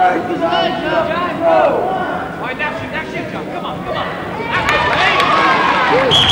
All right, that's your jump. Come on, come on. That's your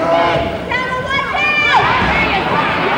Down on one hand!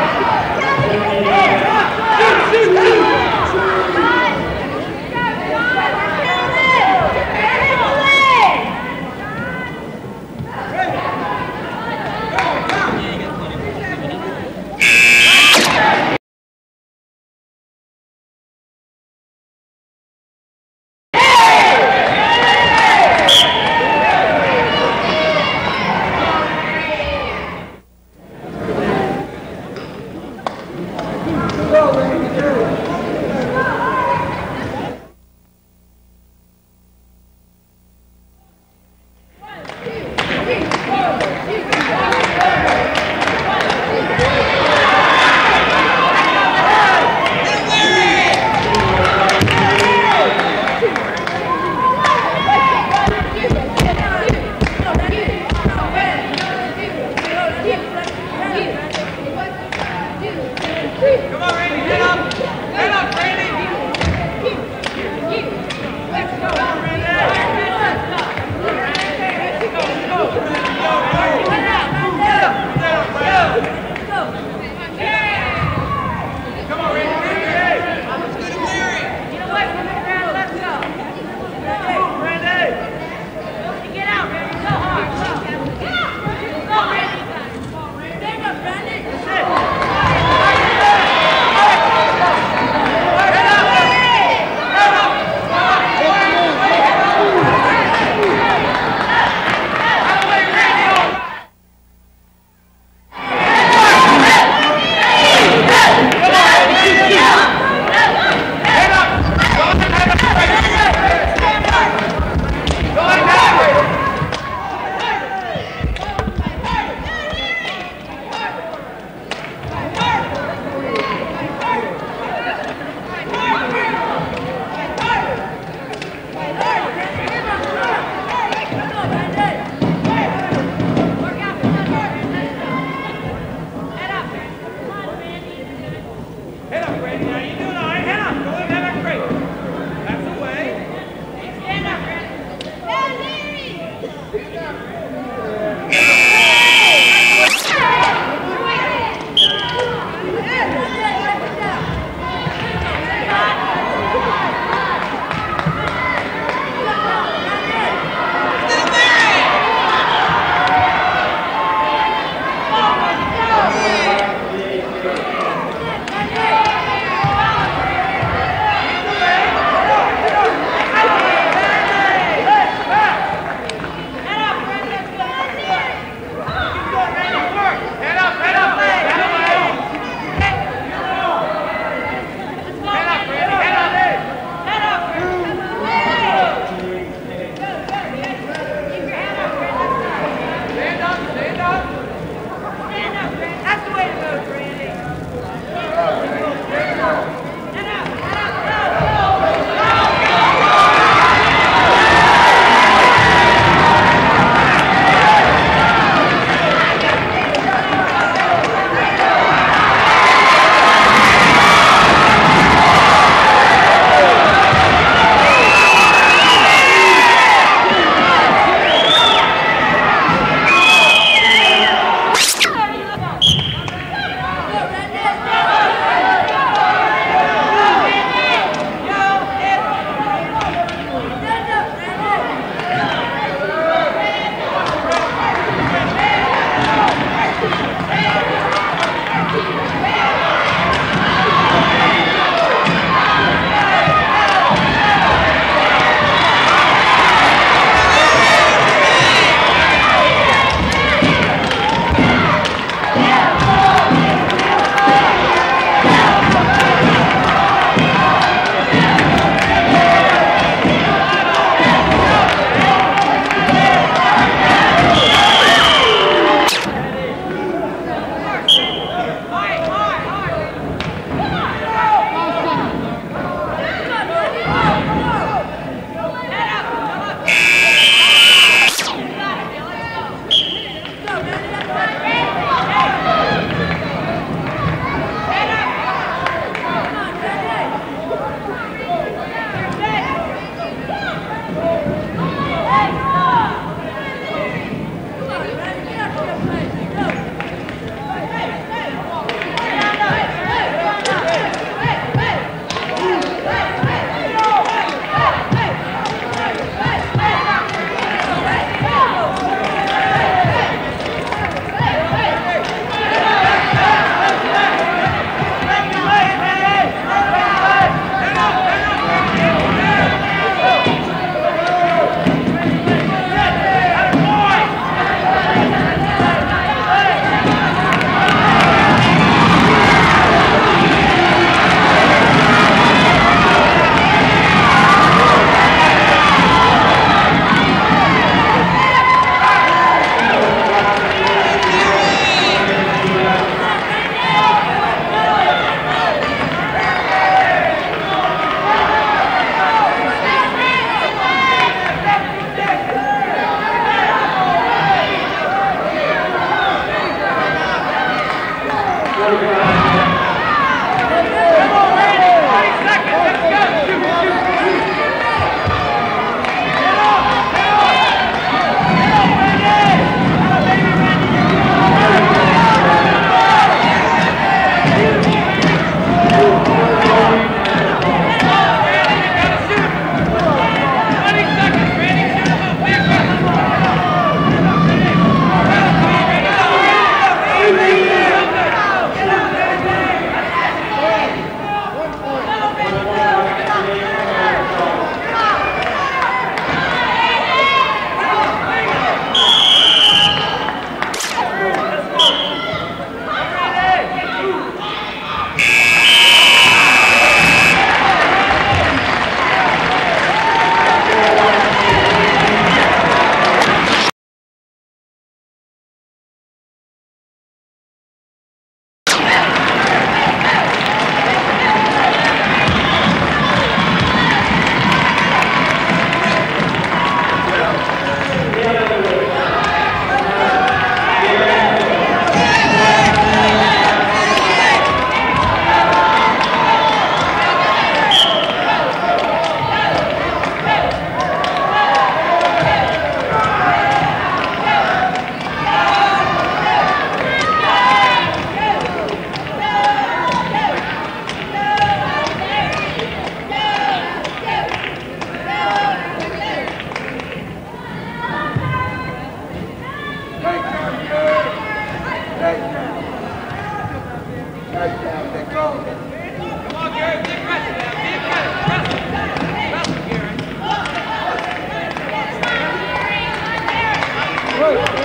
Watch this.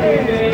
Hey,